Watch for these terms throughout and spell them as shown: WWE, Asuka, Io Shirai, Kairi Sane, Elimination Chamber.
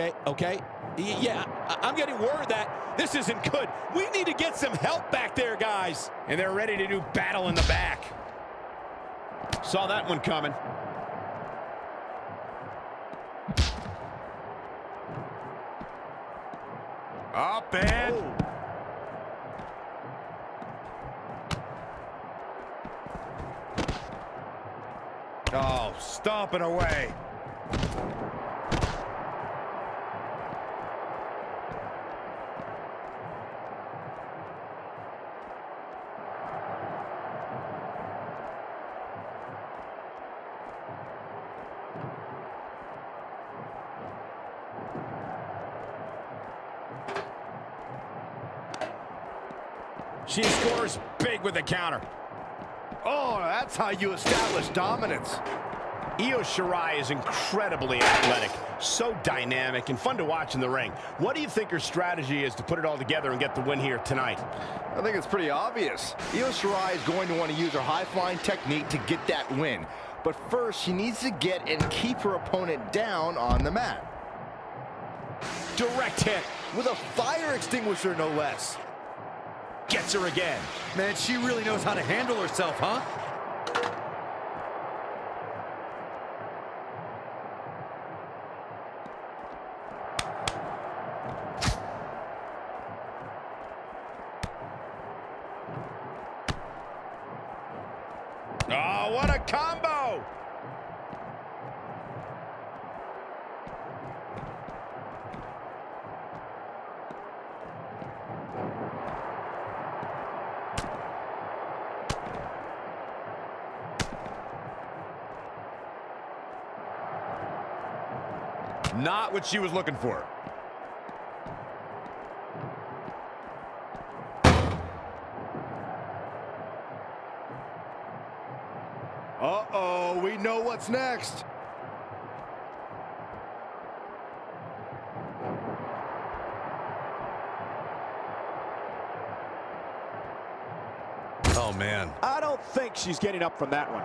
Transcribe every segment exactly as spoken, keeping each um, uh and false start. okay, okay. Yeah, I'm getting word that this isn't good. We need to get some help back there, guys. And they're ready to do battle in the back. Saw that one coming. Up and... Oh. Oh, stomping away. She scores big with the counter. Oh, that's how you establish dominance. Io Shirai is incredibly athletic, so dynamic, and fun to watch in the ring. What do you think her strategy is to put it all together and get the win here tonight? I think it's pretty obvious. Io Shirai is going to want to use her high-flying technique to get that win. But first, she needs to get and keep her opponent down on the mat. Direct hit with a fire extinguisher, no less. Gets her again. Man, she really knows how to handle herself, huh? Oh, what a combo! Not what she was looking for. Uh-oh, we know what's next. Oh, man. I don't think she's getting up from that one.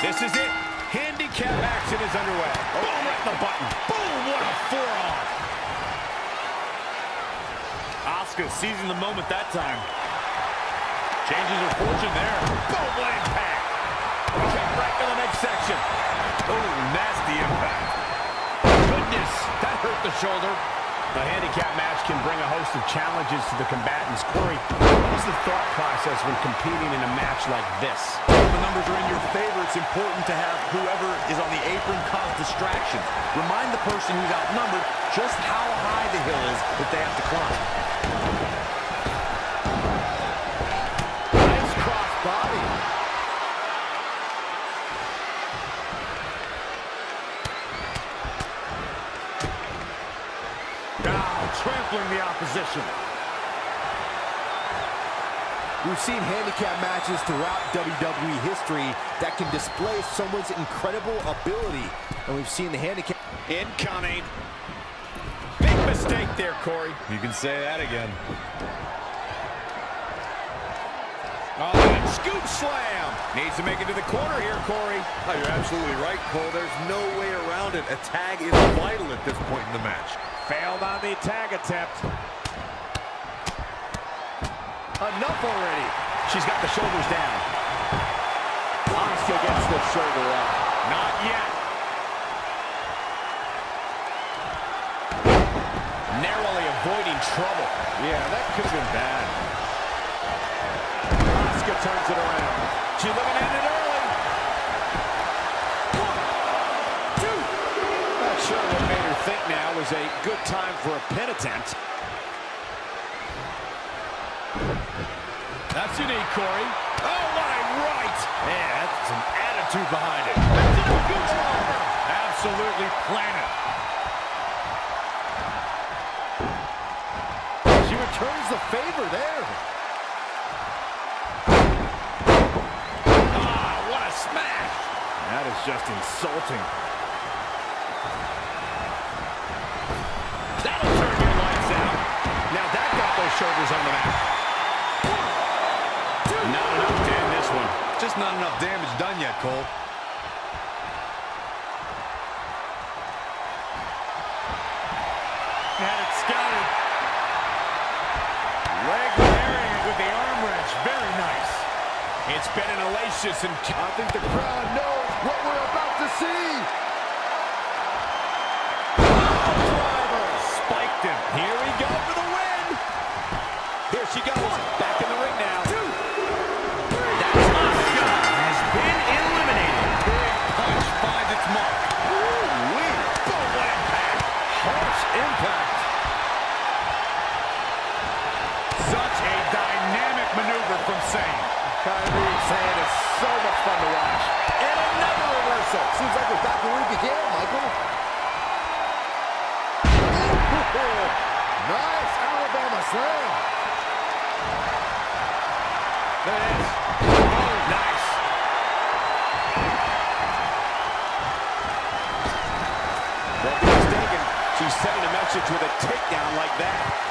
This is it. Handicap action is underway. Oh, right in the button. Boom, what a forearm. Asuka seizing the moment that time. Changes her fortune there. Boom, what impact. Kick right to the next section. Oh, nasty impact. Goodness, that hurt the shoulder. A handicap match can bring a host of challenges to the combatants. Corey, what is the thought process when competing in a match like this? If the numbers are in your favor, it's important to have whoever is on the apron cause distractions. Remind the person who's outnumbered just how high the hill is that they have to climb. Nice cross body. Trampling the opposition. We've seen handicap matches throughout W W E history that can display someone's incredible ability. And we've seen the handicap... Incoming. Big mistake there, Corey. You can say that again. Oh, and scoop slam. Needs to make it to the corner here, Corey. Oh, you're absolutely right, Cole. There's no way around it. A tag is vital at this point in the match. Failed on the tag attempt. Enough already. She's got the shoulders down. Asuka gets the shoulder up. Not yet. Narrowly avoiding trouble. Yeah, that could have been bad. Asuka turns it around. She's looking at it early. One, two. Not sure what made her think now. Was a good time for a pin attempt. That's unique, Corey. Oh, my right! Yeah, that's some attitude behind it. That's a good job. Absolutely planted. She returns the favor there. Ah, what a smash! That is just insulting. That'll turn your lights out. Now that got those shoulders on the mat. Not enough to end this one. Just not enough damage done yet, Cole. Had it scouted. Leg burying it with the arm wrench. Very nice. It's been an hellacious and I think the crowd knows what we're about to see. Oh, driver spiked him. Here we go for the win. Here she goes. One. Back in the ring now. Two. Three. That's Asuka has been eliminated. Big punch finds its mark. Woo-wee. Boom, what impact. Harsh impact. Such a dynamic maneuver from Sane. Kairi Sane is so much fun to watch. And another reversal. Seems like we're back where we began, Michael. Nice Alabama slam. There it is. Oh, nice. Well, mistaken. She's sending a message with a takedown like that.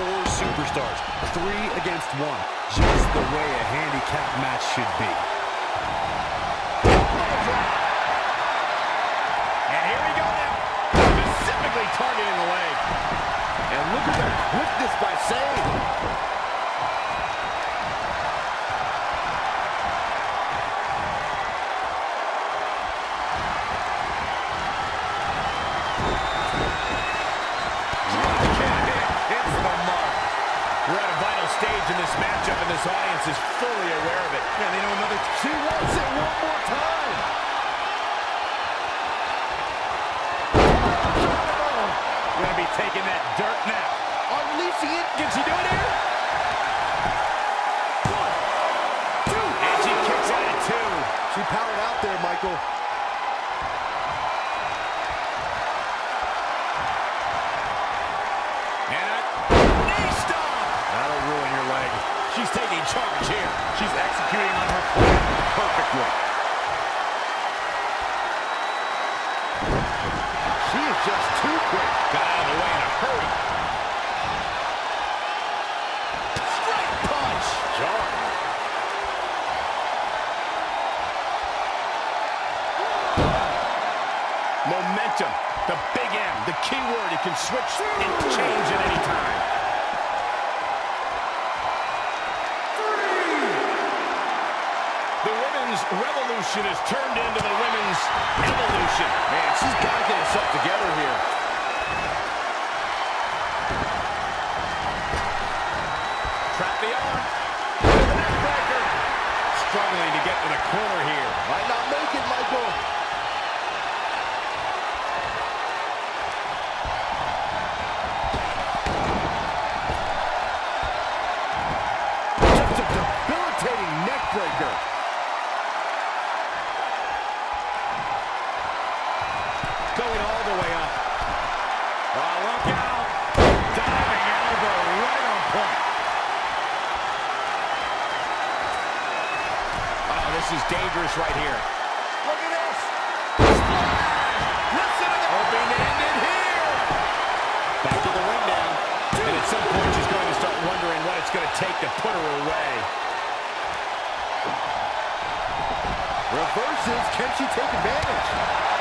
Four superstars, three against one. Just the way a handicap match should be. And here we go now. Specifically targeting the leg. And look at the quickness by Sane. We're at a vital stage in this matchup, and this audience is fully aware of it. And yeah, they know another... She wants it one more time! We're going to be taking that dirt now. Unleashing it. Can she do it here? One, two, and she kicks out at two. She powered out there, Michael. She's taking charge here. She's executing on her plan perfectly. She is just too quick. Got out of the way in a hurry. Straight punch. Jar. Momentum. The big M. The key word. It can switch and change at any time. Revolution has turned into the women's evolution. Man, she's got to get herself together here. Trap the arm. The neck breaker. Struggling to get to the corner here. Might not make it, Michael. Just a debilitating neck breaker. Going all the way up. Oh, look out. Diving elbow right on point. Oh, this is dangerous right here. Look at this. Listen to that. Hoping to end it here. Back to the ring now. And at some point, she's going to start wondering what it's going to take to put her away. Reverses. Can she take advantage?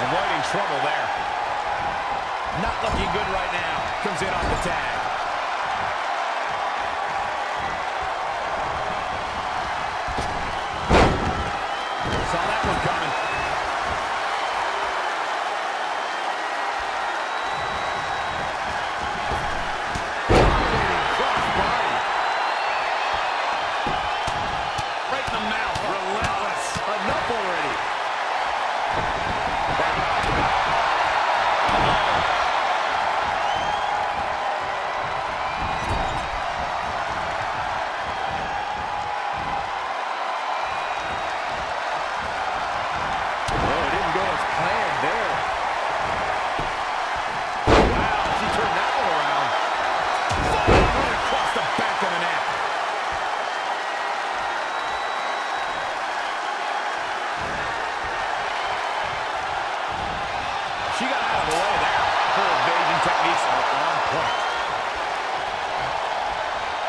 Avoiding trouble there. Not looking good right now. Comes in off the tag. Saw that one coming. Crossbody. Right in the mouth. Relentless. Enough already.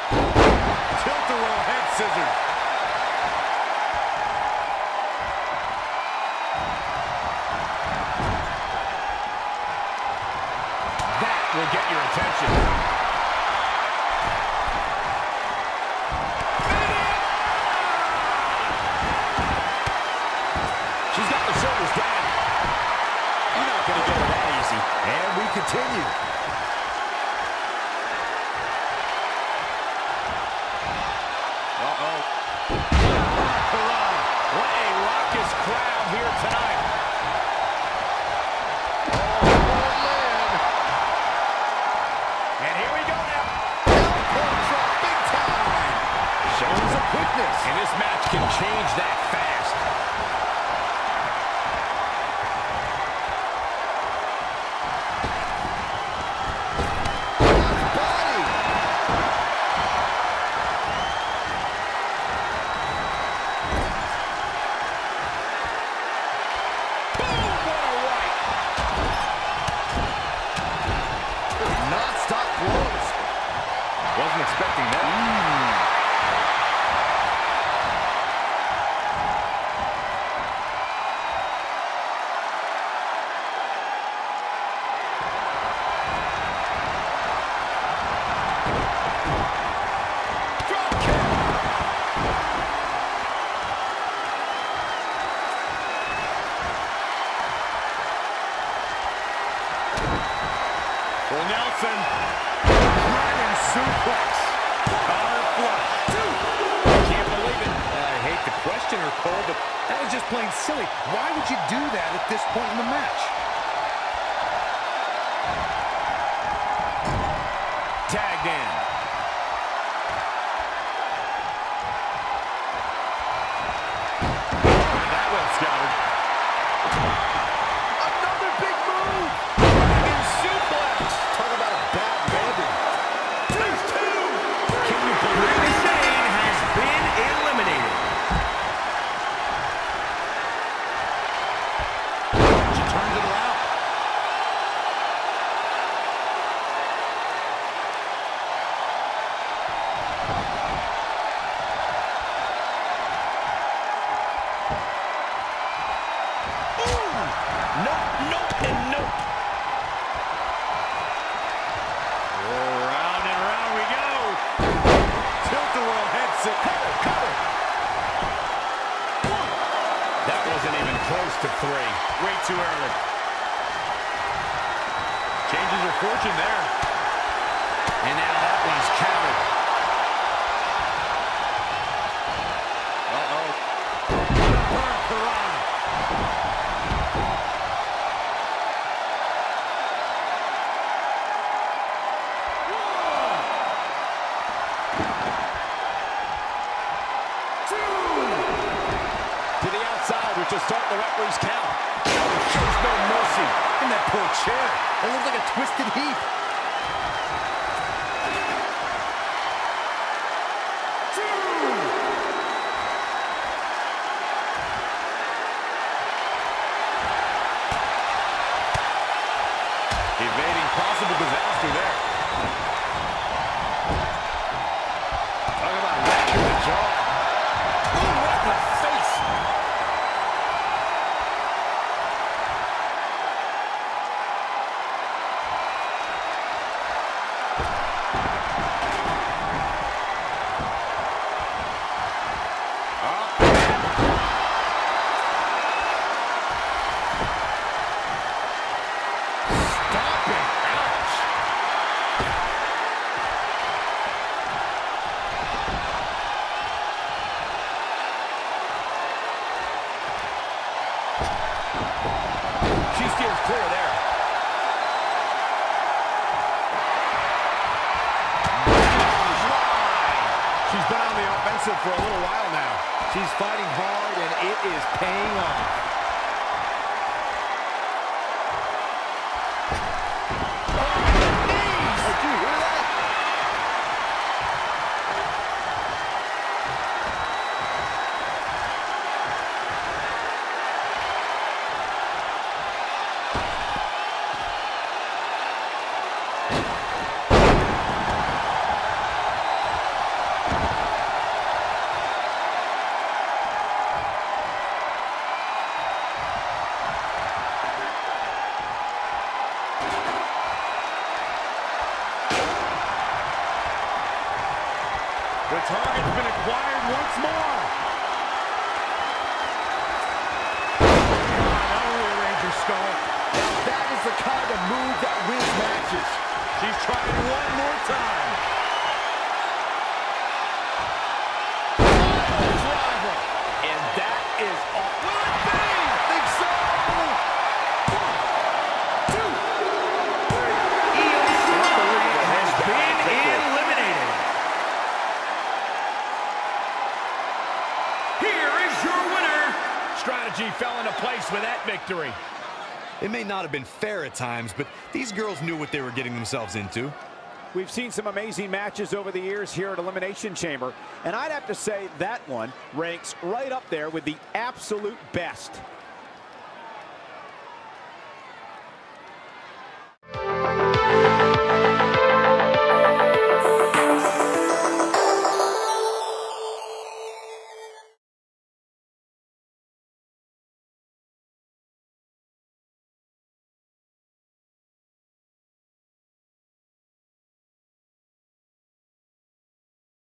Tilt-a-roll head scissors. That will get your attention. She's got the shoulders down. You're not going to get her that easy. And we continue. And this match can change that fast. Body. Boom! What a right! Non-stop blows. Wasn't expecting that. Mm. Nelson, Dragon suplex, power flush. I can't believe it. I hate to question her, Cole, but that is just plain silly. Why would you do that at this point in the match? Tagged in. That one scouted. Fortune there. And now that one's counted. Uh-oh. One, two. To the outside, which will start the referee's count. Shows no mercy in that poor chair. It looks like a twisted heap. Two. Evading possible disaster there. Talk about that to the jaw. Ooh, right in the face. For a little while now. She's fighting hard, and it is paying off. Oh, knees! Did you hear that? The target's been acquired once more. That'll rearrange her skull. That is the kind of move that wins matches. She's trying one more time. And that is all. Will it be? I think so. One, two, three. Io Shirai has been eliminated. Here is your winner. Strategy fell into place with that victory. It may not have been fair at times, but these girls knew what they were getting themselves into. We've seen some amazing matches over the years here at Elimination Chamber, and I'd have to say that one ranks right up there with the absolute best.